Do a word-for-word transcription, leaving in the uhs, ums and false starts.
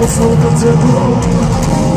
Poslouchat se dlouho.